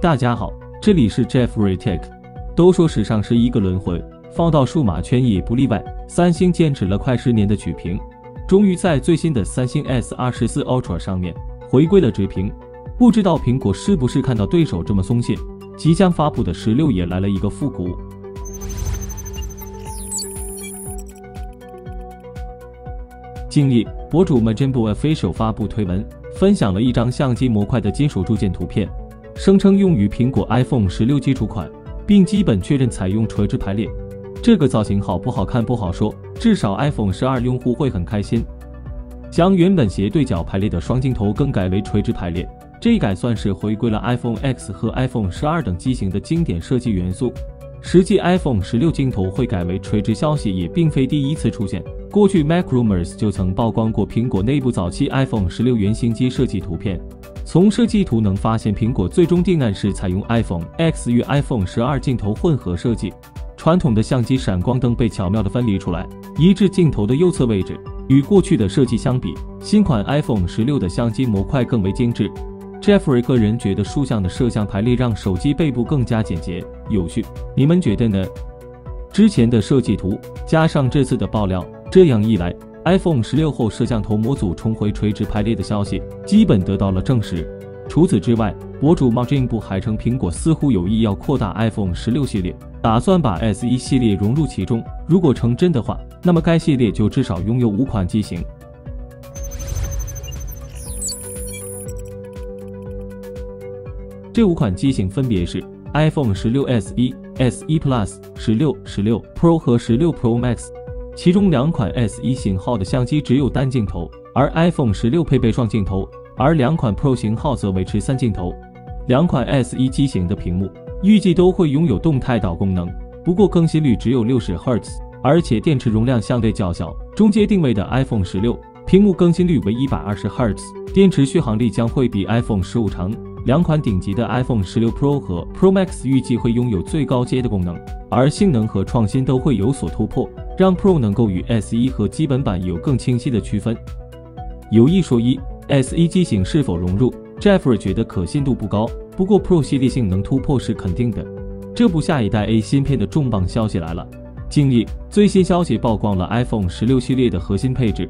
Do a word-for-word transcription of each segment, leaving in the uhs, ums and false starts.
大家好，这里是 Jeff Retech。都说时尚是一个轮回，放到数码圈也不例外。三星坚持了快十年的曲屏，终于在最新的三星 S 二十四 Ultra 上面回归了直屏。不知道苹果是不是看到对手这么松懈，即将发布的十六也来了一个复古。 近日，博主 MajinBuOfficial 发布推文，分享了一张相机模块的金属铸件图片，声称用于苹果 iPhone 十六基础款，并基本确认采用垂直排列。这个造型好不好看不好说，至少 iPhone 十二用户会很开心。将原本斜对角排列的双镜头更改为垂直排列，这一改算是回归了 iPhone ten 和 iPhone 十二等机型的经典设计元素。 实际 iPhone 十六镜头会改为垂直消息也并非第一次出现，过去 MacRumors 就曾曝光过苹果内部早期 iPhone 十六原型机设计图片。从设计图能发现，苹果最终定案是采用 iPhone ten与 iPhone 十二镜头混合设计，传统的相机闪光灯被巧妙地分离出来，移至镜头的右侧位置。与过去的设计相比，新款 iPhone 十六的相机模块更为精致。 Jeffrey 个人觉得竖向的摄像排列让手机背部更加简洁有序，你们觉得呢？之前的设计图加上这次的爆料，这样一来 ，iPhone 十六后摄像头模组重回垂直排列的消息基本得到了证实。除此之外，博主 MajinBu 还称苹果似乎有意要扩大 iPhone 十六系列，打算把 S 一 系列融入其中。如果成真的话，那么该系列就至少拥有五款机型。 这五款机型分别是 iPhone 十六 S E、S E Plus、十六、十六 Pro 和十六 Pro Max， 其中两款 S E 型号的相机只有单镜头，而 iPhone 十六配备双镜头，而两款 Pro 型号则维持三镜头。两款 S E 机型的屏幕预计都会拥有动态导功能，不过更新率只有 六十赫兹， 而且电池容量相对较小。中阶定位的 iPhone 十六屏幕更新率为 一百二十赫兹， 电池续航力将会比 iPhone 十五长。 两款顶级的 iPhone 十六 Pro 和 Pro Max 预计会拥有最高阶的功能，而性能和创新都会有所突破，让 Pro 能够与 S E 和基本版有更清晰的区分。有一说一 ，S E 机型是否融入 ，Jeffrey 觉得可信度不高，不过 Pro 系列性能突破是肯定的。这不，下一代 A 芯片的重磅消息来了。近日，最新消息曝光了 iPhone 十六系列的核心配置。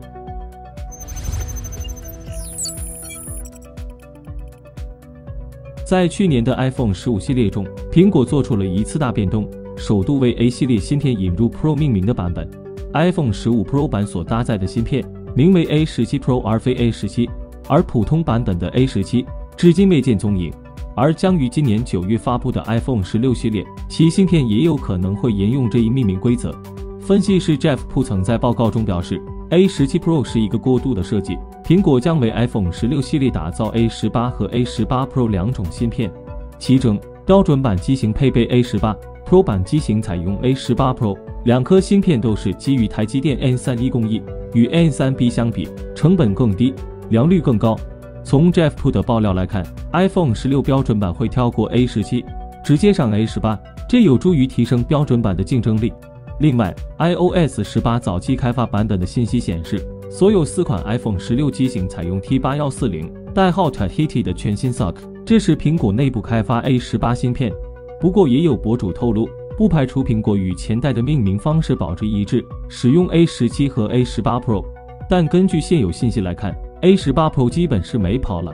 在去年的 iPhone 十五系列中，苹果做出了一次大变动，首度为 A 系列芯片引入 Pro 命名的版本。iPhone 十五 Pro 版所搭载的芯片名为 A 十七 Pro 而非 A 十七， 而普通版本的 A 十七 至今未见踪影。而将于今年九月发布的 iPhone 十六系列，其芯片也有可能会沿用这一命名规则。分析师 Jeff Pu 曾在报告中表示 ，A 十七 Pro 是一个过渡的设计。 苹果将为 iPhone 十六系列打造 A 十八 和 A 十八 Pro 两种芯片，其中标准版机型配备 A 十八 Pro 版机型采用 A 十八 Pro， 两颗芯片都是基于台积电 N 三一工艺，与 N 三 B 相比，成本更低，良率更高。从 Jeff Pu 的爆料来看 ，iPhone 十六标准版会跳过 A 十七， 直接上 A 十八， 这有助于提升标准版的竞争力。另外 ，iOS 十八早期开发版本的信息显示。 所有四款 iPhone 十六机型采用 T 八一四零代号 Tahiti 的全新 S O C， 这是苹果内部开发 A 十八 芯片。不过，也有博主透露，不排除苹果与前代的命名方式保持一致，使用 A 十七 和 A 十八 Pro。但根据现有信息来看 ，A 十八 Pro 基本是没跑了。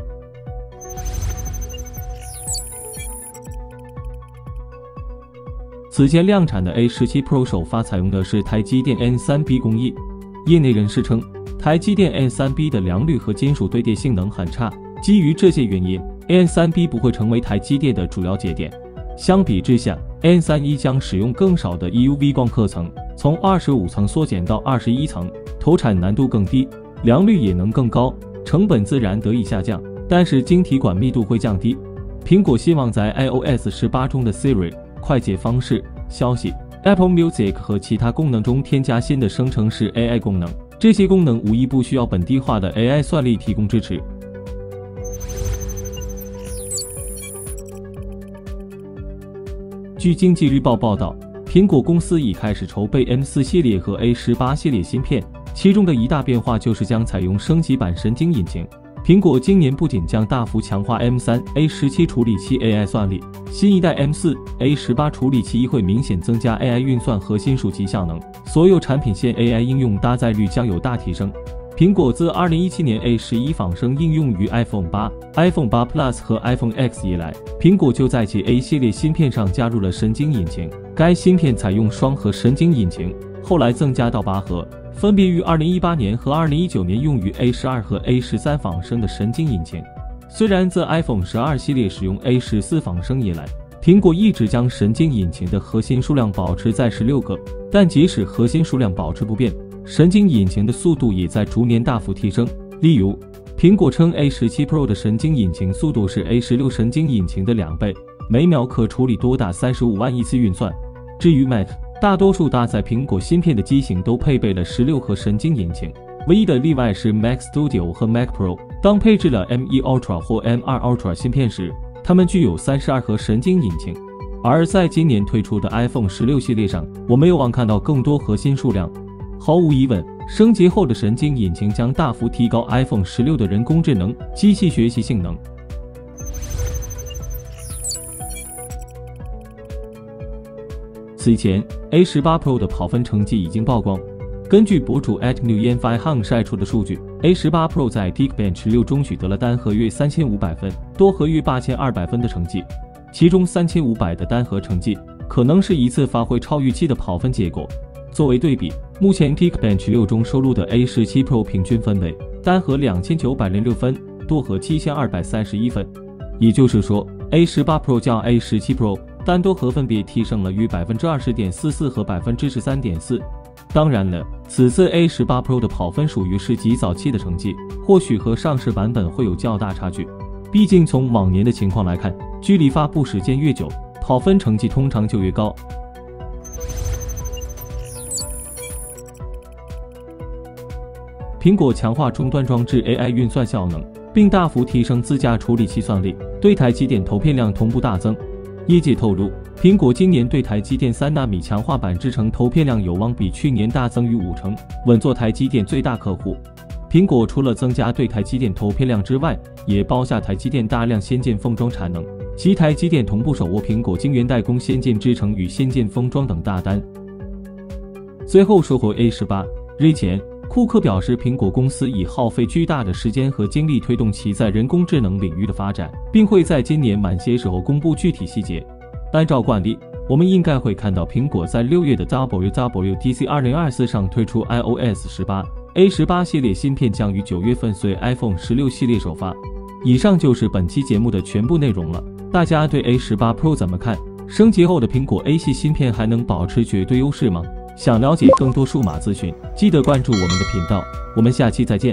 此前量产的 A 十七 Pro 首发采用的是台积电 N 三 B 工艺，业内人士称。 台积电 N 三 B 的良率和金属对接性能很差，基于这些原因 ，N 三 B 不会成为台积电的主要节点。相比之下 ，N 三一 将使用更少的 E U V 光刻层，从二十五层缩减到二十一层，投产难度更低，良率也能更高，成本自然得以下降，但是晶体管密度会降低。苹果希望在 iOS 十八中的 Siri、快捷方式、消息、Apple Music 和其他功能中添加新的生成式 A I 功能。 这些功能无一不需要本地化的 A I 算力提供支持。据经济日报报道，苹果公司已开始筹备 M 四 系列和 A 十八系列芯片，其中的一大变化就是将采用升级版神经引擎。苹果今年不仅将大幅强化 M 三 A 十七 处理器 A I 算力，新一代 M 四 A 十八 处理器亦会明显增加 A I 运算核心数及效能，所有产品线 A I 应用搭载率将有大提升。苹果自二零一七年 A 十一 仿生应用于 iPhone 八、iPhone 八 Plus 和 iPhone ten 以来，苹果就在其 A 系列芯片上加入了神经引擎。该芯片采用双核神经引擎，后来增加到八核。 分别于二零一八年和二零一九年用于 A 十二 和 A 十三 仿生的神经引擎。虽然自 iPhone 十二系列使用 A 十四 仿生以来，苹果一直将神经引擎的核心数量保持在十六个，但即使核心数量保持不变，神经引擎的速度也在逐年大幅提升。例如，苹果称 A 十七 Pro 的神经引擎速度是 A 十六 神经引擎的两倍，每秒可处理多达三十五万亿次运算。至于 Mac， 大多数搭载苹果芯片的机型都配备了十六核神经引擎，唯一的例外是 Mac Studio 和 Mac Pro。当配置了 M one Ultra 或 M two Ultra 芯片时，它们具有三十二核神经引擎。而在今年推出的 iPhone 十六系列上，我们有望看到更多核心数量。毫无疑问，升级后的神经引擎将大幅提高 iPhone 十六的人工智能、机器学习性能。 此前 ，A 十八 Pro 的跑分成绩已经曝光。根据博主 at NewYanFeng 晒出的数据 ，A 十八 Pro 在 Geekbench 十六中取得了单核约 三千五百分，多核约 八千二百分的成绩。其中 三千五百 的单核成绩可能是一次发挥超预期的跑分结果。作为对比，目前 Geekbench 十六中收录的 A 十七 Pro 平均分为单核 两千九百零六分，多核 七千二百三十一分。也就是说 ，A 十八 Pro 较 A 十七 Pro 单多核分别提升了约 百分之二十点四四 和 百分之十三点四。当然了，此次 A 十八 Pro 的跑分属于是极早期的成绩，或许和上市版本会有较大差距。毕竟从往年的情况来看，距离发布时间越久，跑分成绩通常就越高。苹果强化终端装置 A I 运算效能，并大幅提升自家处理器算力，对台积电投片量同步大增。 业界透露，苹果今年对台积电三纳米强化版制程投片量有望比去年大增逾五成，稳坐台积电最大客户。苹果除了增加对台积电投片量之外，也包下台积电大量先进封装产能，其台积电同步手握苹果晶圆代工先进制程与先进封装等大单。最后说回 A 十八， 日前，库克表示，苹果公司已耗费巨大的时间和精力推动其在人工智能领域的发展，并会在今年晚些时候公布具体细节。按照惯例，我们应该会看到苹果在六月的 W W D C 二零二四上推出 iOS 十八。A 十八系列芯片将于九月份随 iPhone 十六系列首发。以上就是本期节目的全部内容了。大家对 A 十八 Pro 怎么看？升级后的苹果 A 系芯片还能保持绝对优势吗？ 想了解更多数码资讯，记得关注我们的频道。我们下期再见。